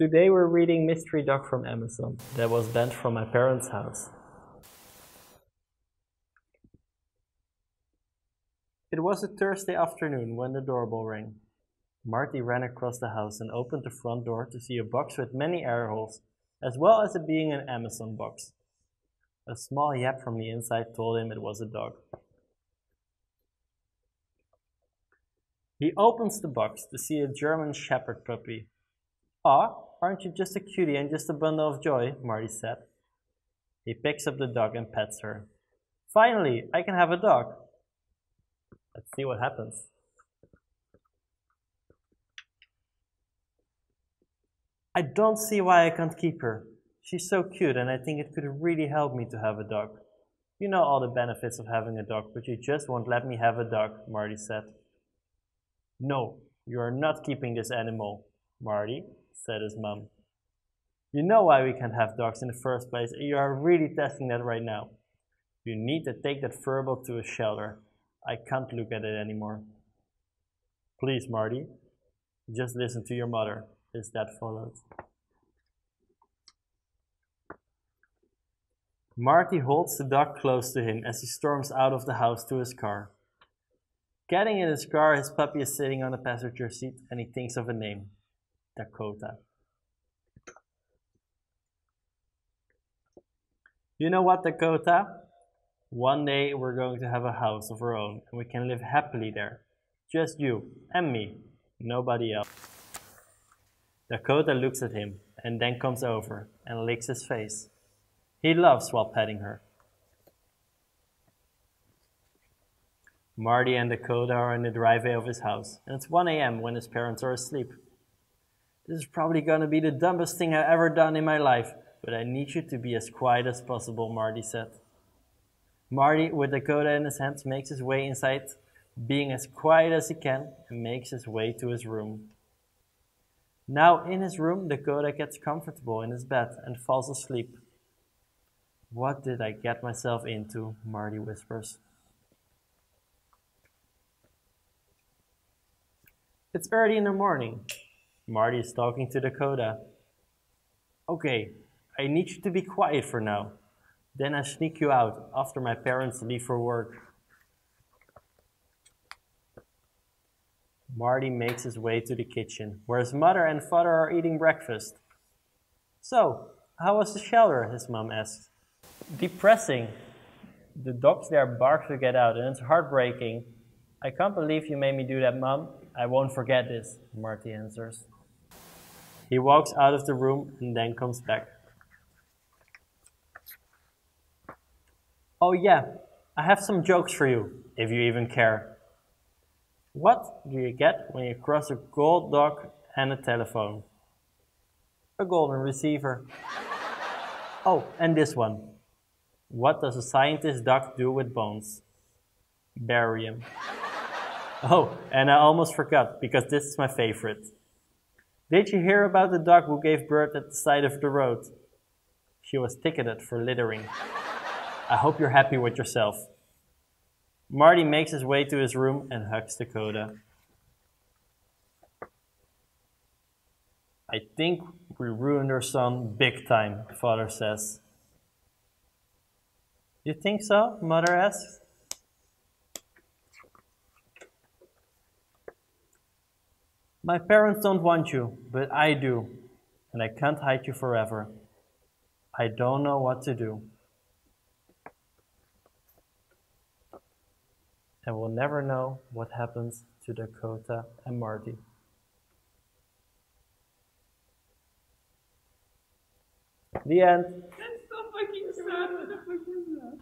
Today we're reading Mystery Dog from Amazon that was banned from my parents' house. It was a Thursday afternoon when the doorbell rang. Marty ran across the house and opened the front door to see a box with many air holes, as well as it being an Amazon box. A small yap from the inside told him it was a dog. He opens the box to see a German Shepherd puppy. "Aw, aren't you just a cutie and just a bundle of joy?" Marty said. He picks up the dog and pets her. "Finally, I can have a dog." Let's see what happens. "I don't see why I can't keep her. She's so cute and I think it could really help me to have a dog. You know all the benefits of having a dog, but you just won't let me have a dog," Marty said. "No, you are not keeping this animal, Marty," said his mom. "You know why we can't have dogs in the first place, and you are really testing that right now. You need to take that furball to a shelter. I can't look at it anymore." "Please, Marty, just listen to your mother," his dad followed. Marty holds the dog close to him as he storms out of the house to his car. Getting in his car, his puppy is sitting on the passenger seat and he thinks of a name: Dakota. "You know what, Dakota? One day we're going to have a house of our own and we can live happily there. Just you and me, nobody else." Dakota looks at him and then comes over and licks his face. He laughs while petting her. Marty and Dakota are in the driveway of his house, and it's 1 a.m. when his parents are asleep. "This is probably going to be the dumbest thing I've ever done in my life, but I need you to be as quiet as possible," Marty said. Marty, with Dakota in his hands, makes his way inside, being as quiet as he can, and makes his way to his room. Now in his room, Dakota gets comfortable in his bed and falls asleep. "What did I get myself into?" Marty whispers. It's early in the morning. Marty is talking to Dakota. "Okay, I need you to be quiet for now. Then I sneak you out after my parents leave for work." Marty makes his way to the kitchen, where his mother and father are eating breakfast. "So, how was the shelter?" his mom asks. "Depressing. The dogs there bark to get out and it's heartbreaking. I can't believe you made me do that, Mom. I won't forget this," Marty answers. He walks out of the room and then comes back. "Oh yeah, I have some jokes for you, if you even care. What do you get when you cross a gold dog and a telephone?" "A golden receiver." "Oh, and this one. What does a scientist dog do with bones?" "Bury him." "Oh, and I almost forgot, because this is my favorite. Did you hear about the dog who gave birth at the side of the road? She was ticketed for littering. I hope you're happy with yourself." Marty makes his way to his room and hugs Dakota. "I think we ruined our son big time," father says. "You think so?" mother asks. "My parents don't want you, but I do, and I can't hide you forever. I don't know what to do." And we'll never know what happens to Dakota and Marty. The end. That's so fucking sad. What the fuck is that?